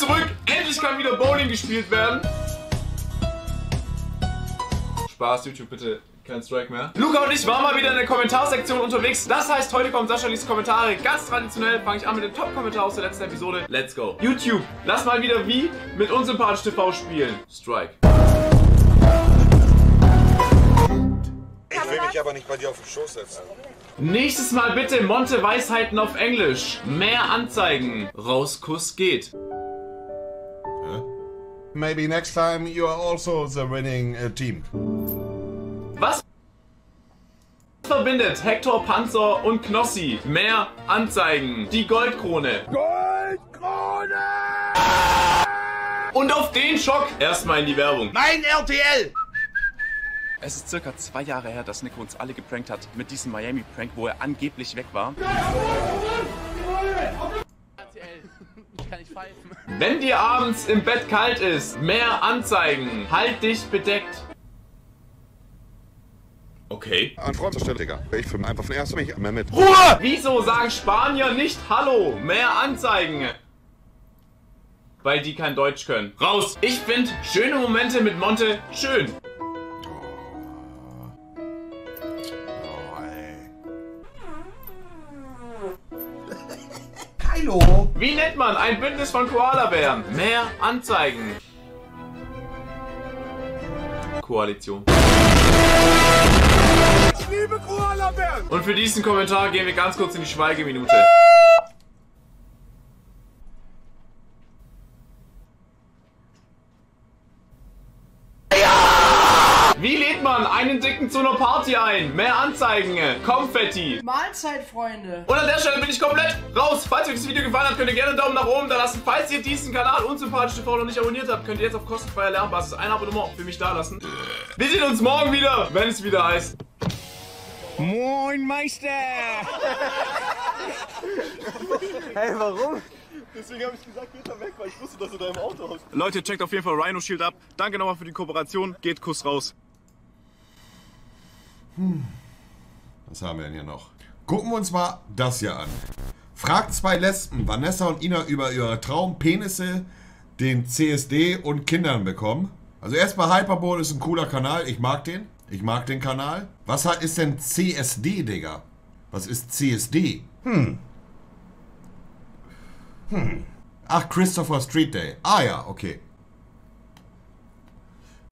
bin zurück. Endlich kann wieder Bowling gespielt werden. Spaß, YouTube, bitte. Kein Strike mehr. Luca und ich waren mal wieder in der Kommentarsektion unterwegs. Das heißt, heute kommt Sascha, liest Kommentare. Ganz traditionell fange ich an mit dem Top-Kommentar aus der letzten Episode. Let's go. YouTube, lass mal wieder wie mit UnsympathischTV spielen. Strike. Ich will mich aber nicht bei dir auf den Schoß setzen. Nächstes Mal bitte Monte Weisheiten auf Englisch. Mehr Anzeigen. Raus, Kuss geht. Maybe next time you are also the winning team. Was verbindet Hector, Panzer und Knossi? Mehr Anzeigen. Die Goldkrone. Goldkrone! Und auf den Schock erstmal in die Werbung. Mein RTL! Es ist circa 2 Jahre her, dass Nico uns alle geprankt hat mit diesem Miami-Prank, wo er angeblich weg war. Kann ich pfeifen. Wenn dir abends im Bett kalt ist, mehr Anzeigen. Halt dich bedeckt. Okay. An Freundesstelle, Digga. Ich filme einfach von erst mich einmal mit. Ruhe! Wieso sagen Spanier nicht Hallo? Mehr Anzeigen. Weil die kein Deutsch können. Raus! Ich finde schöne Momente mit Monte schön. Hallo! Wie nennt man ein Bündnis von Koalabären? Mehr Anzeigen. Koalition. Ich liebe Koalabären! Und für diesen Kommentar gehen wir ganz kurz in die Schweigeminute. Ja! Wie lädt man einen Dicken zu einer Party ein? Mehr Anzeigen. Konfetti. Mahlzeit, Freunde. Und an der Stelle bin ich komplett raus. Falls euch dieses Video gefallen hat, könnt ihr gerne einen Daumen nach oben da lassen. Falls ihr diesen Kanal UnsympathischTV noch nicht abonniert habt, könnt ihr jetzt auf kostenfreier Lernbasis ein Abonnement für mich da lassen. Wir sehen uns morgen wieder, wenn es wieder heißt. Moin Meister! Hey, warum? Deswegen habe ich gesagt, geht da weg, weil ich wusste, dass du da im Auto hast. Leute, checkt auf jeden Fall Rhino Shield ab. Danke nochmal für die Kooperation. Geht Kuss raus. Was haben wir denn hier noch? Gucken wir uns mal das hier an. Fragt 2 Lesben, Vanessa und Ina, über ihre Traumpenisse, den CSD und Kindern bekommen. Also erstmal, Hyperbole ist ein cooler Kanal. Ich mag den. Ich mag den Kanal. Was ist denn CSD, Digga? Was ist CSD? Ach, Christopher Street Day. Ah ja, okay.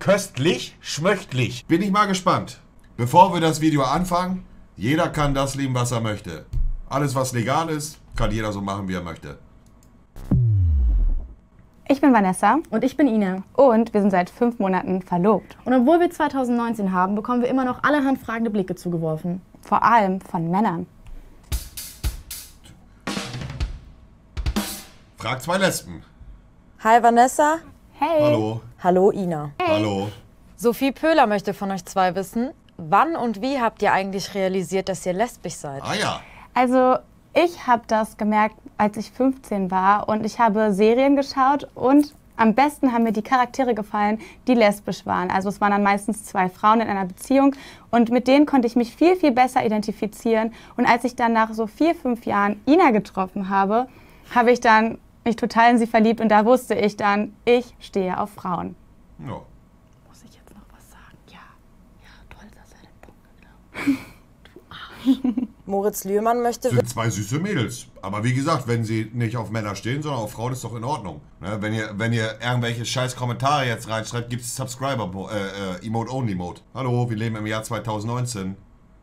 Köstlich, schmöchtlich. Bin ich mal gespannt. Bevor wir das Video anfangen, jeder kann das lieben, was er möchte. Alles, was legal ist, kann jeder so machen, wie er möchte. Ich bin Vanessa. Und ich bin Ina. Und wir sind seit 5 Monaten verlobt. Und obwohl wir 2019 haben, bekommen wir immer noch allerhand fragende Blicke zugeworfen. Vor allem von Männern. Fragt 2 Lesben. Hi Vanessa. Hey. Hallo. Hallo Ina. Hey. Hallo. Sophie Pöhler möchte von euch 2 wissen, wann und wie habt ihr eigentlich realisiert, dass ihr lesbisch seid? Ah ja. Also, ich habe das gemerkt, als ich 15 war, und ich habe Serien geschaut und am besten haben mir die Charaktere gefallen, die lesbisch waren. Also es waren dann meistens 2 Frauen in einer Beziehung und mit denen konnte ich mich viel, viel besser identifizieren. Und als ich dann nach so 4, 5 Jahren Ina getroffen habe, habe ich dann mich total in sie verliebt und da wusste ich dann, ich stehe auf Frauen. Ja. Muss ich jetzt noch was sagen? Ja. Ja, toll, dass er den Punkt geglaubt hat. Moritz Lührmann möchte... Das sind 2 süße Mädels. Aber wie gesagt, wenn sie nicht auf Männer stehen, sondern auf Frauen, ist doch in Ordnung. Ne? Wenn ihr irgendwelche scheiß Kommentare jetzt reinschreibt, gibt es Subscriber-Emote-Only-Mode. Hallo, wir leben im Jahr 2019.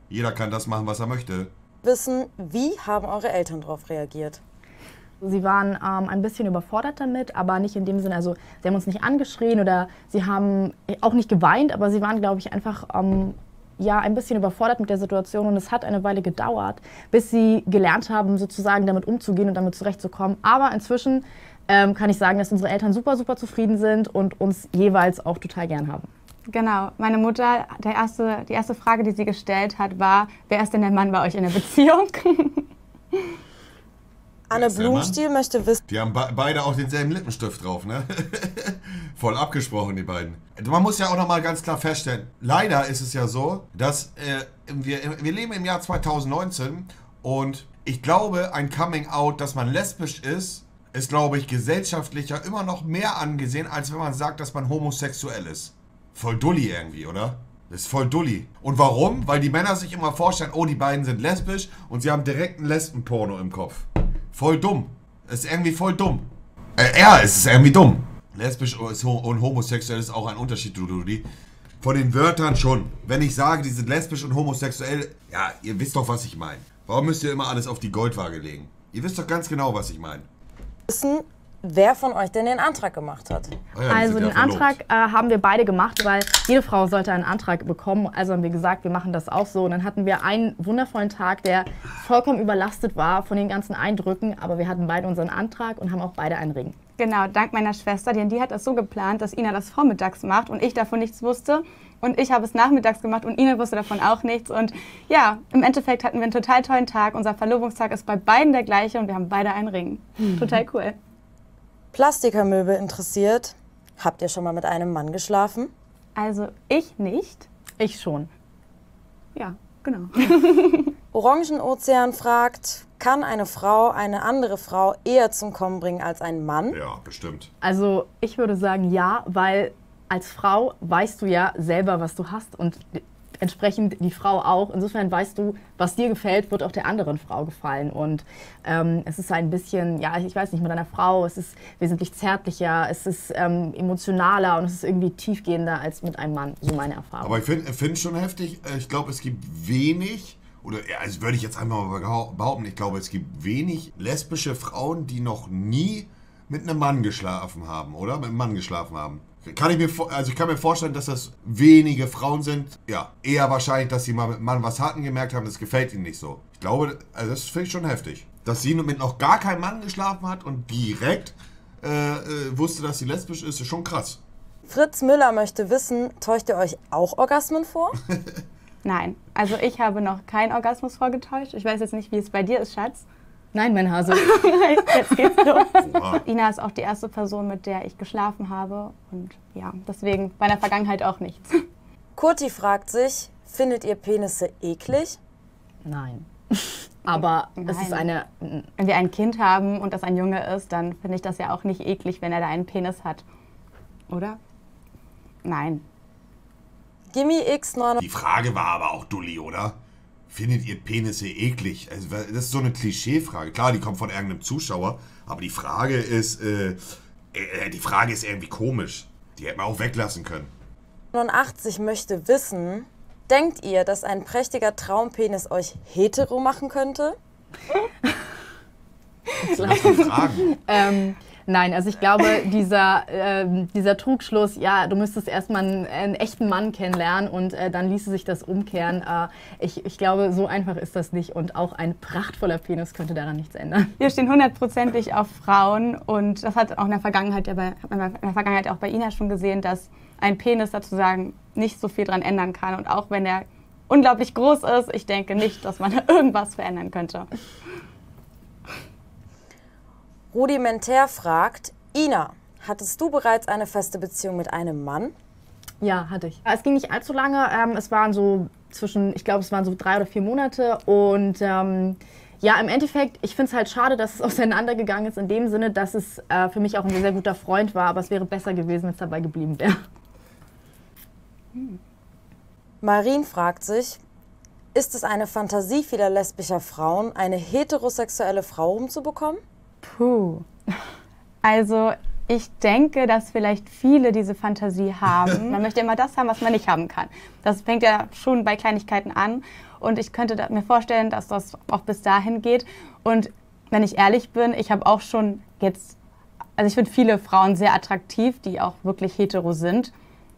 Jeder kann das machen, was er möchte. Wissen, wie haben eure Eltern darauf reagiert? Sie waren ein bisschen überfordert damit, aber nicht in dem Sinne, also sie haben uns nicht angeschrien oder sie haben auch nicht geweint, aber sie waren, glaube ich, einfach... ja, ein bisschen überfordert mit der Situation und es hat eine Weile gedauert, bis sie gelernt haben, sozusagen damit umzugehen und damit zurechtzukommen. Aber inzwischen kann ich sagen, dass unsere Eltern super, super zufrieden sind und uns jeweils auch total gern haben. Genau. Meine Mutter, die erste Frage, die sie gestellt hat, war, wer ist denn der Mann bei euch in der Beziehung? Anne Blumstiel möchte wissen... Die haben beide auch denselben Lippenstift drauf, ne? Voll abgesprochen, die beiden. Man muss ja auch nochmal ganz klar feststellen, leider ist es ja so, dass wir leben im Jahr 2019 und ich glaube, ein Coming-out, dass man lesbisch ist, ist, glaube ich, gesellschaftlicher immer noch mehr angesehen, als wenn man sagt, dass man homosexuell ist. Voll dulli irgendwie, oder? Das ist voll dulli. Und warum? Weil die Männer sich immer vorstellen, oh, die beiden sind lesbisch und sie haben direkt einen Lesbenporno im Kopf. Voll dumm. Das ist irgendwie voll dumm. Ja, es ist irgendwie dumm. Lesbisch und homosexuell ist auch ein Unterschied, Dududi. Von den Wörtern schon. Wenn ich sage, die sind lesbisch und homosexuell, ja, ihr wisst doch, was ich meine. Warum müsst ihr immer alles auf die Goldwaage legen? Ihr wisst doch ganz genau, was ich meine. Wissen, wer von euch denn den Antrag gemacht hat? Oh ja, also den Antrag haben wir beide gemacht, weil jede Frau sollte einen Antrag bekommen. Also haben wir gesagt, wir machen das auch so. Und dann hatten wir einen wundervollen Tag, der vollkommen überlastet war von den ganzen Eindrücken. Aber wir hatten beide unseren Antrag und haben auch beide einen Ring. Genau, dank meiner Schwester, denn die hat das so geplant, dass Ina das vormittags macht und ich davon nichts wusste. Und ich habe es nachmittags gemacht und Ina wusste davon auch nichts. Und ja, im Endeffekt hatten wir einen total tollen Tag. Unser Verlobungstag ist bei beiden der gleiche und wir haben beide einen Ring. Mhm. Total cool. Plastikermöbel interessiert. Habt ihr schon mal mit einem Mann geschlafen? Also ich nicht. Ich schon. Ja, genau. Orangenozean fragt, kann eine Frau eine andere Frau eher zum Kommen bringen als ein Mann? Ja, bestimmt. Also ich würde sagen ja, weil als Frau weißt du ja selber, was du hast und entsprechend die Frau auch. Insofern weißt du, was dir gefällt, wird auch der anderen Frau gefallen. Und es ist ein bisschen, ja, ich weiß nicht, mit einer Frau, es ist wesentlich zärtlicher, es ist emotionaler und es ist irgendwie tiefgehender als mit einem Mann, so meine Erfahrung. Aber ich finde schon heftig, ich glaube, es gibt wenig, oder also würde ich jetzt einfach mal behaupten, ich glaube, es gibt wenig lesbische Frauen, die noch nie mit einem Mann geschlafen haben, oder? Mit einem Mann geschlafen haben. Ich kann mir vorstellen, dass das wenige Frauen sind. Ja, eher wahrscheinlich, dass sie mal mit einem Mann was hatten, gemerkt haben, das gefällt ihnen nicht so. Ich glaube, also das finde ich schon heftig. Dass sie mit noch gar keinem Mann geschlafen hat und direkt wusste, dass sie lesbisch ist, ist schon krass. Fritz Müller möchte wissen, täuscht ihr euch auch Orgasmen vor? Nein, also ich habe noch keinen Orgasmus vorgetäuscht. Ich weiß jetzt nicht, wie es bei dir ist, Schatz. Nein, mein Hase. Jetzt geht's los. Oha. Ina ist auch die erste Person, mit der ich geschlafen habe. Und ja, deswegen bei der Vergangenheit auch nichts. Kurti fragt sich, findet ihr Penisse eklig? Nein. Aber nein. Es ist eine... Wenn wir ein Kind haben und das ein Junge ist, dann finde ich das ja auch nicht eklig, wenn er da einen Penis hat. Oder? Nein. Gimme X9. Die Frage war aber auch dulli, oder? Findet ihr Penisse eklig? Also das ist so eine Klischeefrage. Klar, die kommt von irgendeinem Zuschauer, aber die Frage ist irgendwie komisch. Die hätte man auch weglassen können. 89 möchte wissen, denkt ihr, dass ein prächtiger Traumpenis euch hetero machen könnte? Nein, also ich glaube, dieser Trugschluss, ja, du müsstest erstmal einen echten Mann kennenlernen und dann ließe sich das umkehren. Ich glaube, so einfach ist das nicht und auch ein prachtvoller Penis könnte daran nichts ändern. Wir stehen hundertprozentig auf Frauen und das hat auch in der Vergangenheit, auch bei Ina schon gesehen, dass ein Penis sozusagen nicht so viel dran ändern kann und auch wenn er unglaublich groß ist, ich denke nicht, dass man da irgendwas verändern könnte. Rudimentär fragt, Ina, hattest du bereits eine feste Beziehung mit einem Mann? Ja, hatte ich. Es ging nicht allzu lange, es waren so zwischen, ich glaube, es waren so 3 oder 4 Monate und ja, im Endeffekt, ich finde es halt schade, dass es auseinandergegangen ist in dem Sinne, dass es für mich auch ein sehr guter Freund war, aber es wäre besser gewesen, wenn es dabei geblieben wäre. Marin fragt sich, ist es eine Fantasie vieler lesbischer Frauen, eine heterosexuelle Frau rumzubekommen? Puh. Also ich denke, dass vielleicht viele diese Fantasie haben. Man möchte immer das haben, was man nicht haben kann. Das fängt ja schon bei Kleinigkeiten an. Und ich könnte mir vorstellen, dass das auch bis dahin geht. Und wenn ich ehrlich bin, ich habe auch schon jetzt... Also ich finde viele Frauen sehr attraktiv, die auch wirklich hetero sind.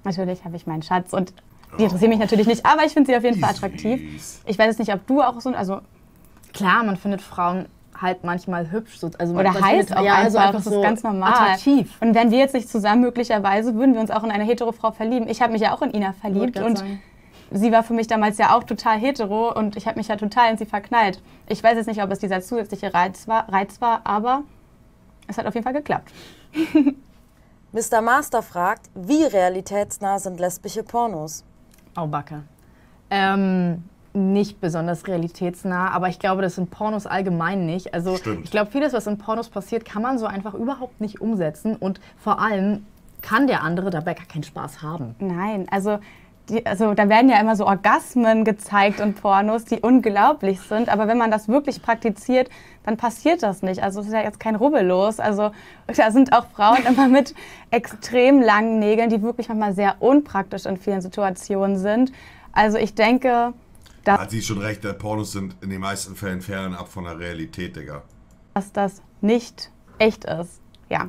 Natürlich habe ich meinen Schatz und die interessieren mich natürlich nicht. Aber ich finde sie auf jeden Fall attraktiv. Ich weiß jetzt nicht, ob du auch so... Also klar, man findet Frauen... halt manchmal hübsch. Also oder heiß auch ja, einfach das ist so ganz normal. Attraktiv. Und wären wir jetzt nicht zusammen, möglicherweise würden wir uns auch in eine hetero Frau verlieben. Ich habe mich ja auch in Ina verliebt und sie war für mich damals ja auch total hetero und ich habe mich ja total in sie verknallt. Ich weiß jetzt nicht, ob es dieser zusätzliche Reiz war, aber es hat auf jeden Fall geklappt. Mr. Master fragt, wie realitätsnah sind lesbische Pornos? Au Backe. nicht besonders realitätsnah, aber ich glaube, das sind Pornos allgemein nicht. Also stimmt. Ich glaube, vieles, was in Pornos passiert, kann man so einfach überhaupt nicht umsetzen und vor allem kann der andere dabei gar keinen Spaß haben. Nein, also da werden ja immer so Orgasmen gezeigt und Pornos, die unglaublich sind, aber wenn man das wirklich praktiziert, dann passiert das nicht. Also es ist ja jetzt kein Rubbellos, also da sind auch Frauen immer mit extrem langen Nägeln, die wirklich manchmal sehr unpraktisch in vielen Situationen sind. Also ich denke... Da hat sie schon recht, Pornos sind in den meisten Fällen fernab von der Realität, Digga. Dass das nicht echt ist, ja.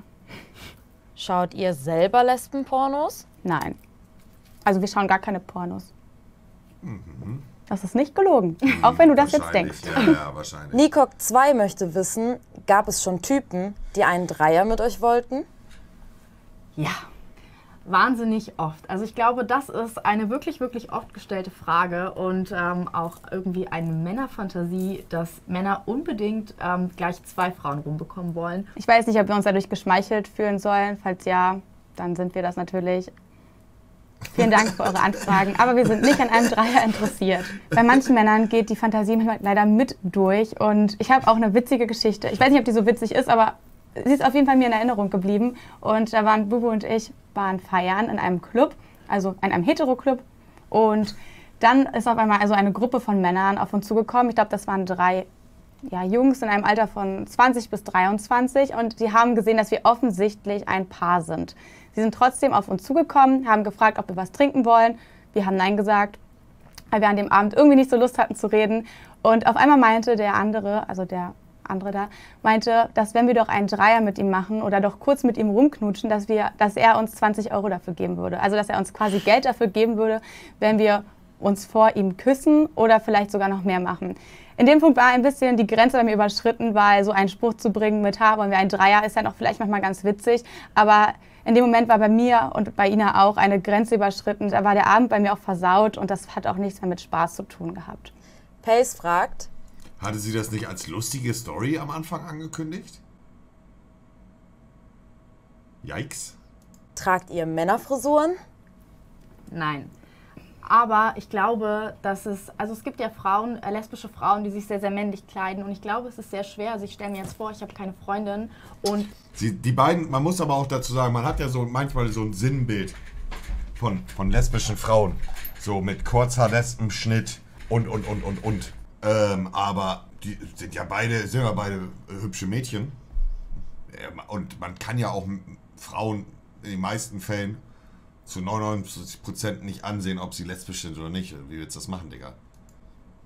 Schaut ihr selber Lesben-Pornos? Nein. Also wir schauen gar keine Pornos. Mhm. Das ist nicht gelogen, auch wenn du das jetzt denkst. Ja, ja, wahrscheinlich. Nikok2 möchte wissen, gab es schon Typen, die einen Dreier mit euch wollten? Ja. Wahnsinnig oft. Also ich glaube, das ist eine wirklich, wirklich oft gestellte Frage und auch irgendwie eine Männerfantasie, dass Männer unbedingt gleich zwei Frauen rumbekommen wollen. Ich weiß nicht, ob wir uns dadurch geschmeichelt fühlen sollen. Falls ja, dann sind wir das natürlich. Vielen Dank für eure Anfragen, aber wir sind nicht an einem Dreier interessiert. Bei manchen Männern geht die Fantasie leider mit durch und ich habe auch eine witzige Geschichte. Ich weiß nicht, ob die so witzig ist, aber sie ist auf jeden Fall mir in Erinnerung geblieben und da waren Bubu und ich feiern in einem Club, also in einem Hetero-Club und dann ist auf einmal also eine Gruppe von Männern auf uns zugekommen. Ich glaube, das waren drei Jungs in einem Alter von 20 bis 23 und die haben gesehen, dass wir offensichtlich ein Paar sind. Sie sind trotzdem auf uns zugekommen, haben gefragt, ob wir was trinken wollen. Wir haben Nein gesagt, weil wir an dem Abend irgendwie nicht so Lust hatten zu reden und auf einmal meinte der andere, also der andere da, meinte, dass wenn wir doch einen Dreier mit ihm machen oder doch kurz mit ihm rumknutschen, dass er uns 20 € dafür geben würde. Also dass er uns quasi Geld dafür geben würde, wenn wir uns vor ihm küssen oder vielleicht sogar noch mehr machen. In dem Punkt war ein bisschen die Grenze bei mir überschritten, weil so einen Spruch zu bringen mit "Haben wir einen Dreier" ist ja noch vielleicht manchmal ganz witzig, aber in dem Moment war bei mir und bei Ina auch eine Grenze überschritten. Da war der Abend bei mir auch versaut und das hat auch nichts mehr mit Spaß zu tun gehabt. Pace fragt, hatte sie das nicht als lustige Story am Anfang angekündigt? Yikes. Tragt ihr Männerfrisuren? Nein. Aber ich glaube, dass es... Also es gibt ja Frauen, lesbische Frauen, die sich sehr, sehr männlich kleiden. Und ich glaube, es ist sehr schwer. Also ich stelle mir jetzt vor, ich habe keine Freundin. Und die beiden... Man muss aber auch dazu sagen, man hat ja so manchmal so ein Sinnbild von lesbischen Frauen. So mit kurzer Lesbenschnitt und. Aber die sind ja beide, hübsche Mädchen. Und man kann ja auch Frauen in den meisten Fällen zu 99% nicht ansehen, ob sie lesbisch sind oder nicht. Wie willst du das machen, Digga?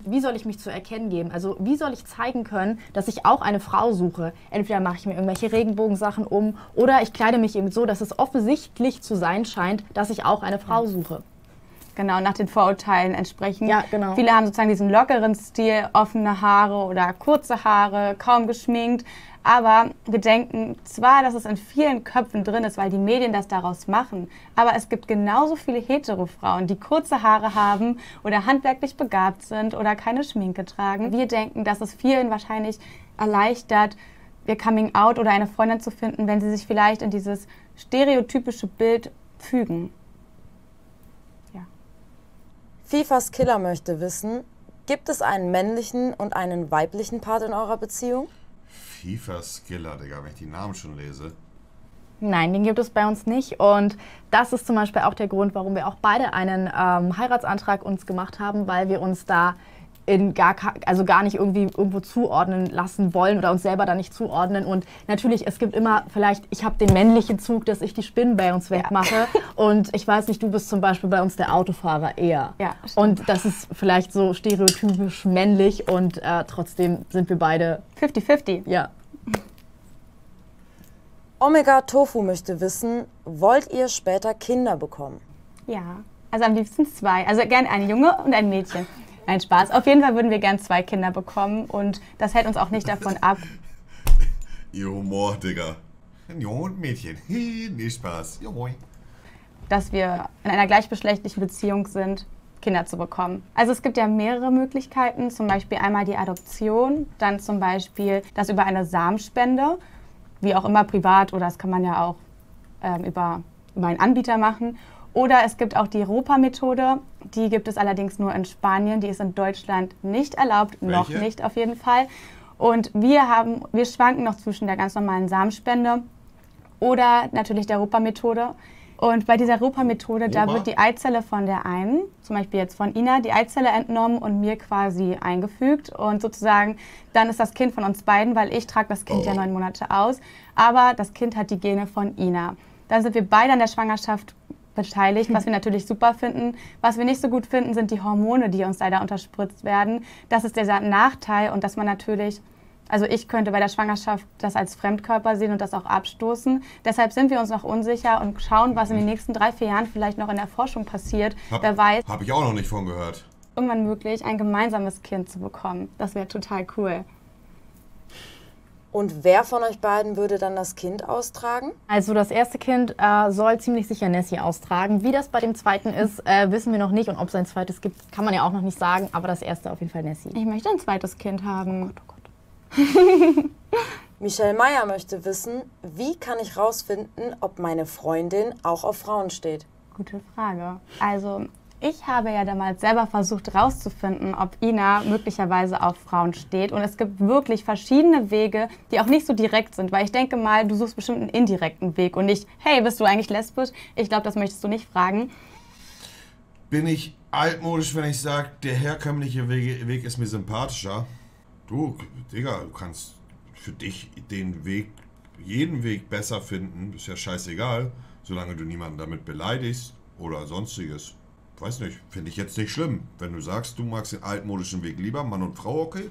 Wie soll ich mich zu erkennen geben? Also wie soll ich zeigen können, dass ich auch eine Frau suche? Entweder mache ich mir irgendwelche Regenbogensachen um oder ich kleide mich eben so, dass es offensichtlich zu sein scheint, dass ich auch eine Frau suche. Genau, nach den Vorurteilen entsprechen. Ja, genau. Viele haben sozusagen diesen lockeren Stil, offene Haare oder kurze Haare, kaum geschminkt. Aber wir denken zwar, dass es in vielen Köpfen drin ist, weil die Medien das daraus machen, aber es gibt genauso viele Hetero-Frauen, die kurze Haare haben oder handwerklich begabt sind oder keine Schminke tragen. Wir denken, dass es vielen wahrscheinlich erleichtert, ihr Coming-out oder eine Freundin zu finden, wenn sie sich vielleicht in dieses stereotypische Bild fügen. FIFA Skiller möchte wissen, gibt es einen männlichen und einen weiblichen Part in eurer Beziehung? FIFA Skiller, Digga, wenn ich die Namen schon lese. Nein, den gibt es bei uns nicht und das ist zum Beispiel auch der Grund, warum wir auch beide einen Heiratsantrag uns gemacht haben, weil wir uns da gar nicht irgendwie irgendwo zuordnen lassen wollen oder uns selber da nicht zuordnen. Und natürlich, es gibt immer vielleicht, ich habe den männlichen Zug, dass ich die Spinnen bei uns wegmache. Ja. Und ich weiß nicht, du bist zum Beispiel bei uns der Autofahrer eher. Ja, und das ist vielleicht so stereotypisch männlich und trotzdem sind wir beide 50-50. Ja. Omega Tofu möchte wissen, wollt ihr später Kinder bekommen? Ja, also am liebsten zwei. Also gerne ein Junge und ein Mädchen. Nein, Spaß. Auf jeden Fall würden wir gern zwei Kinder bekommen und das hält uns auch nicht davon ab. Ihr Humor, Digga. Ein Junge und Mädchen. Nee, Spaß. Dass wir in einer gleichgeschlechtlichen Beziehung sind, Kinder zu bekommen. Also es gibt ja mehrere Möglichkeiten, zum Beispiel einmal die Adoption, dann zum Beispiel das über eine Samenspende, wie auch immer privat oder das kann man ja auch über einen Anbieter machen. Oder es gibt auch die Ropa-Methode. Die gibt es allerdings nur in Spanien. Die ist in Deutschland nicht erlaubt. Welche? Noch nicht auf jeden Fall. Und wir schwanken noch zwischen der ganz normalen Samenspende oder natürlich der Ropa-Methode. Und bei dieser Ropa-Methode, da wird die Eizelle von der einen, zum Beispiel jetzt von Ina, die Eizelle entnommen und mir quasi eingefügt. Und sozusagen, dann ist das Kind von uns beiden, weil ich trage das Kind ja 9 Monate aus. Aber das Kind hat die Gene von Ina. Dann sind wir beide an der Schwangerschaft beteiligt, was wir natürlich super finden. Was wir nicht so gut finden, sind die Hormone, die uns leider unterspritzt werden. Das ist der Nachteil und dass man natürlich, also ich könnte bei der Schwangerschaft das als Fremdkörper sehen und das auch abstoßen. Deshalb sind wir uns noch unsicher und schauen, was in den nächsten 3, 4 Jahren vielleicht noch in der Forschung passiert. Wer weiß. Habe ich auch noch nicht von gehört. Irgendwann möglich, ein gemeinsames Kind zu bekommen. Das wäre total cool. Und wer von euch beiden würde dann das Kind austragen? Also das erste Kind soll ziemlich sicher Nessie austragen. Wie das bei dem zweiten ist, wissen wir noch nicht. Und ob es ein zweites gibt, kann man ja auch noch nicht sagen. Aber das erste auf jeden Fall Nessie. Ich möchte ein zweites Kind haben. Oh Gott, oh Gott. Michelle Meyer möchte wissen, wie kann ich rausfinden, ob meine Freundin auch auf Frauen steht? Gute Frage. Also ich habe ja damals selber versucht rauszufinden, ob Ina möglicherweise auf Frauen steht. Und es gibt wirklich verschiedene Wege, die auch nicht so direkt sind. Weil ich denke mal, du suchst bestimmt einen indirekten Weg und nicht, hey, bist du eigentlich lesbisch? Ich glaube, das möchtest du nicht fragen. Bin ich altmodisch, wenn ich sage, der herkömmliche Weg ist mir sympathischer? Du, Digga, du kannst für dich den Weg, jeden Weg besser finden. Ist ja scheißegal, solange du niemanden damit beleidigst oder sonstiges. Weiß nicht, finde ich jetzt nicht schlimm. Wenn du sagst, du magst den altmodischen Weg lieber, Mann und Frau, okay.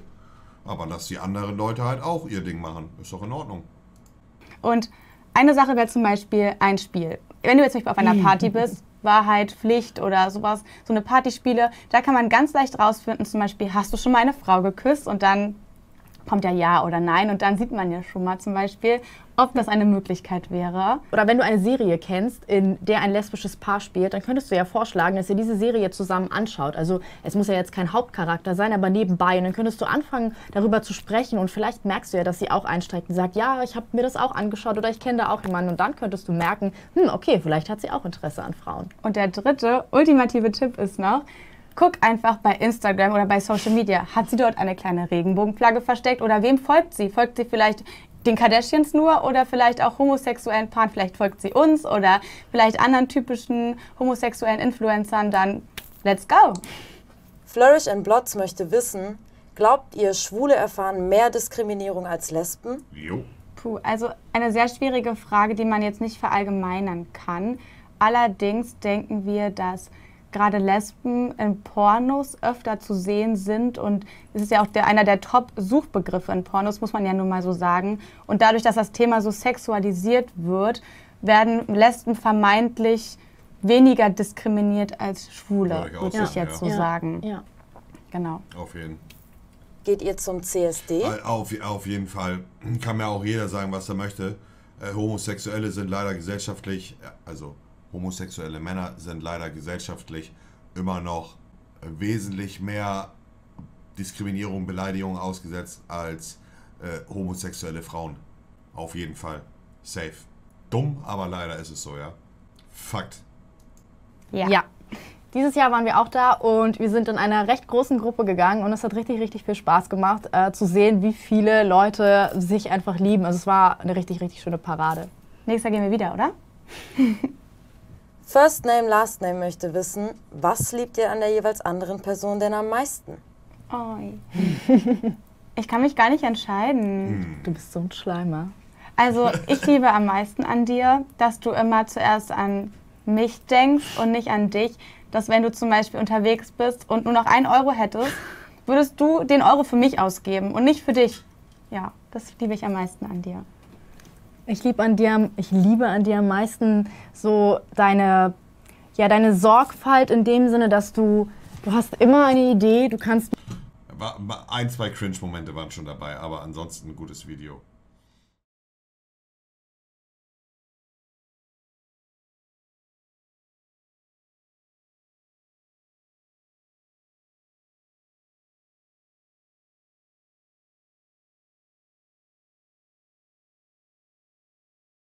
Aber lass die anderen Leute halt auch ihr Ding machen. Ist doch in Ordnung. Und eine Sache wäre zum Beispiel ein Spiel. Wenn du jetzt nicht auf einer Party bist, Wahrheit, Pflicht oder sowas, so eine Partyspiele, da kann man ganz leicht rausfinden, zum Beispiel, hast du schon mal eine Frau geküsst? Und dann kommt ja Ja oder Nein und dann sieht man ja schon mal zum Beispiel, ob das eine Möglichkeit wäre. Oder wenn du eine Serie kennst, in der ein lesbisches Paar spielt, dann könntest du ja vorschlagen, dass ihr diese Serie zusammen anschaut. Also es muss ja jetzt kein Hauptcharakter sein, aber nebenbei. Und dann könntest du anfangen, darüber zu sprechen und vielleicht merkst du ja, dass sie auch einsteigt und sagt, ja, ich habe mir das auch angeschaut oder ich kenne da auch jemanden. Und dann könntest du merken, hm, okay, vielleicht hat sie auch Interesse an Frauen. Und der dritte, ultimative Tipp ist noch, guck einfach bei Instagram oder bei Social Media. Hat sie dort eine kleine Regenbogenflagge versteckt oder wem folgt sie? Folgt sie vielleicht den Kardashians nur oder vielleicht auch homosexuellen Paaren? Vielleicht folgt sie uns oder vielleicht anderen typischen homosexuellen Influencern? Dann let's go! Flourish and Blots möchte wissen, glaubt ihr, Schwule erfahren mehr Diskriminierung als Lesben? Jo. Puh, also eine sehr schwierige Frage, die man jetzt nicht verallgemeinern kann. Allerdings denken wir, dass gerade Lesben in Pornos öfter zu sehen sind und es ist ja auch einer der Top-Suchbegriffe in Pornos, muss man ja nun mal so sagen. Und dadurch, dass das Thema so sexualisiert wird, werden Lesben vermeintlich weniger diskriminiert als Schwule, würde ich jetzt so sagen. Ja. Genau. Auf jeden Fall. Geht ihr zum CSD? Auf jeden Fall. Kann mir auch jeder sagen, was er möchte. Homosexuelle sind leider gesellschaftlich, also homosexuelle Männer sind leider gesellschaftlich immer noch wesentlich mehr Diskriminierung, Beleidigung ausgesetzt als homosexuelle Frauen. Auf jeden Fall. Safe. Dumm, aber leider ist es so, ja. Fakt. Ja. Ja. Dieses Jahr waren wir auch da und wir sind in einer recht großen Gruppe gegangen und es hat richtig, richtig viel Spaß gemacht, zu sehen, wie viele Leute sich einfach lieben. Also es war eine richtig, richtig schöne Parade. Nächstes Jahr gehen wir wieder, oder? First Name, Last Name möchte wissen, was liebt ihr an der jeweils anderen Person denn am meisten? Oh. Ich kann mich gar nicht entscheiden. Du bist so ein Schleimer. Also ich liebe am meisten an dir, dass du immer zuerst an mich denkst und nicht an dich. Dass wenn du zum Beispiel unterwegs bist und nur noch 1 Euro hättest, würdest du den Euro für mich ausgeben und nicht für dich. Ja, das liebe ich am meisten an dir. Ich liebe an dir am meisten so deine Sorgfalt in dem Sinne, dass du hast immer eine Idee, du kannst... 1, 2 Cringe-Momente waren schon dabei, aber ansonsten ein gutes Video.